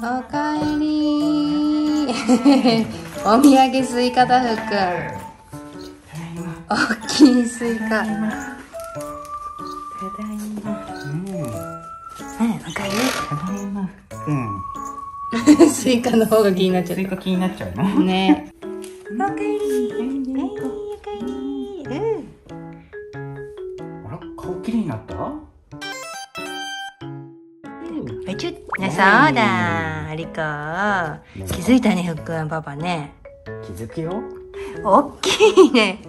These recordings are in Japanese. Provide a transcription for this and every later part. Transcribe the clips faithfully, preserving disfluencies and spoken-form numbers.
おかえりーお土産スイカだふくん、おっきいスイカ。ただいま。うん。おかえり。ただいま。うん。スイカの方が気になっちゃう。スイカ気になっちゃうな。ね。おかえり。おかえり。うん。あら、顔綺麗になった？ね、そうだー、リコ。気づいたね、ふっくん、パパね。気づくよ。おっきいね。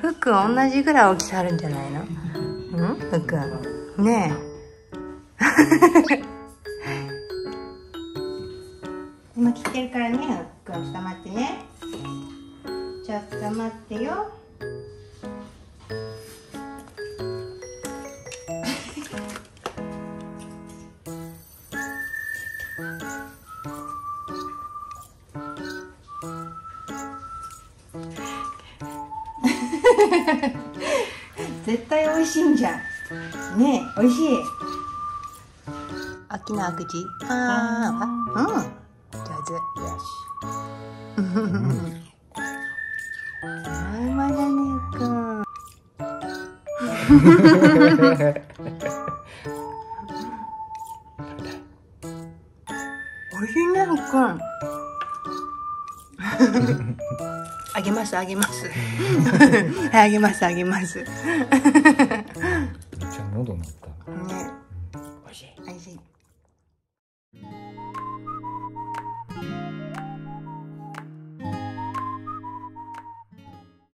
ふっくん、同じぐらい大きさあるんじゃないの。うん、ふっくん。ねえ。今切ってるからね、ふっくん、ちょっと待ってね。ちょっと待ってよ。絶対美味しいんじゃん。ねえ、美味しい。大きな口。ああ、うん。上手。よし。うん。うまいだね、くん。美味しいね、くん。あげますあげますはい、あげますあげます。めっちゃ喉鳴ったね。おいしいおいしい。